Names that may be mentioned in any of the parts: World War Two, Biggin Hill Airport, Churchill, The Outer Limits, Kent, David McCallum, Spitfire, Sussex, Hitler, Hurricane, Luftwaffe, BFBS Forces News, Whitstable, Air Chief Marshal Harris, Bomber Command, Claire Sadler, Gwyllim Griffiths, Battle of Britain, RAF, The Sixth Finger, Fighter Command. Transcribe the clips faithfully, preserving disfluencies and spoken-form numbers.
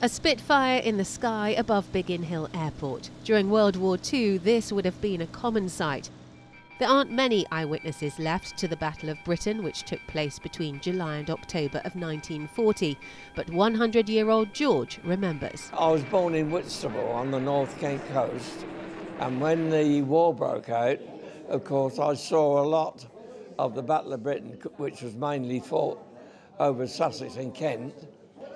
A Spitfire in the sky above Biggin Hill Airport. During World War Two, this would have been a common sight. There aren't many eyewitnesses left to the Battle of Britain, which took place between July and October of nineteen forty, but one hundred year old George remembers. I was born in Whitstable on the North Kent coast, and when the war broke out, of course, I saw a lot of the Battle of Britain, which was mainly fought over Sussex and Kent.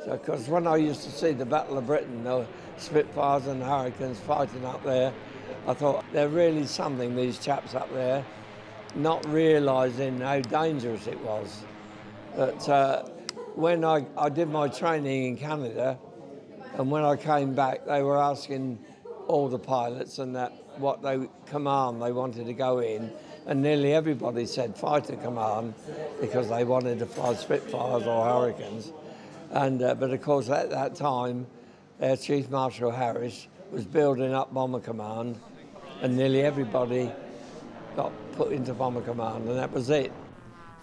So, because when I used to see the Battle of Britain, the Spitfires and Hurricanes fighting up there, I thought, they're really something, these chaps up there, not realising how dangerous it was. But uh, when I, I did my training in Canada, and when I came back, they were asking all the pilots and that what they command they wanted to go in, and nearly everybody said Fighter Command, because they wanted to fly Spitfires or Hurricanes. And, uh, but of course, at that time, Air Chief Marshal Harris was building up Bomber Command, and nearly everybody got put into Bomber Command, and that was it.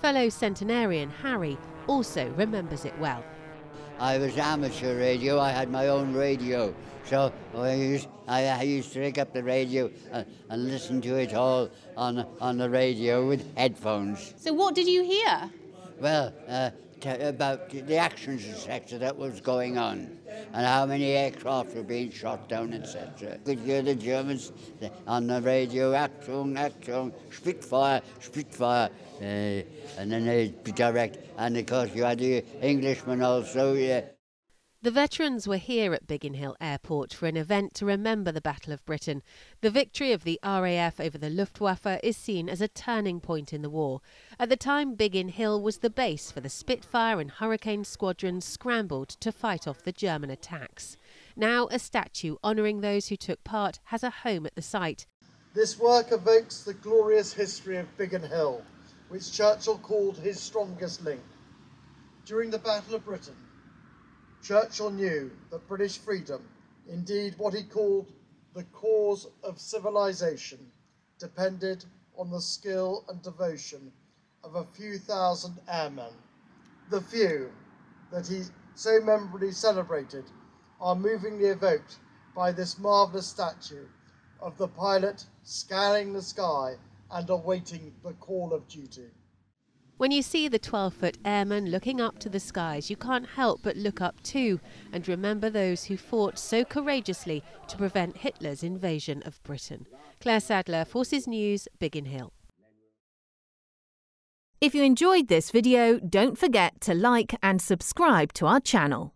Fellow centenarian Harry also remembers it well. I was amateur radio, I had my own radio, so I used, I, I used to pick up the radio and, and listen to it all on, on the radio with headphones. So what did you hear? Well, uh, t about the actions, et cetera, that was going on, and how many aircraft were being shot down, et cetera. You could hear the Germans on the radio, Achtung, Achtung, Spitfire, Spitfire, uh, and then they'd be direct, and of course you had the Englishmen also, yeah. The veterans were here at Biggin Hill Airport for an event to remember the Battle of Britain. The victory of the R A F over the Luftwaffe is seen as a turning point in the war. At the time, Biggin Hill was the base for the Spitfire and Hurricane squadrons scrambled to fight off the German attacks. Now a statue honouring those who took part has a home at the site. This work evokes the glorious history of Biggin Hill, which Churchill called his strongest link. During the Battle of Britain, Churchill knew that British freedom, indeed what he called the cause of civilization, depended on the skill and devotion of a few thousand airmen. The few that he so memorably celebrated are movingly evoked by this marvellous statue of the pilot scanning the sky and awaiting the call of duty. When you see the twelve foot airman looking up to the skies, you can't help but look up too and remember those who fought so courageously to prevent Hitler's invasion of Britain. Claire Sadler, Forces News, Biggin Hill. If you enjoyed this video, don't forget to like and subscribe to our channel.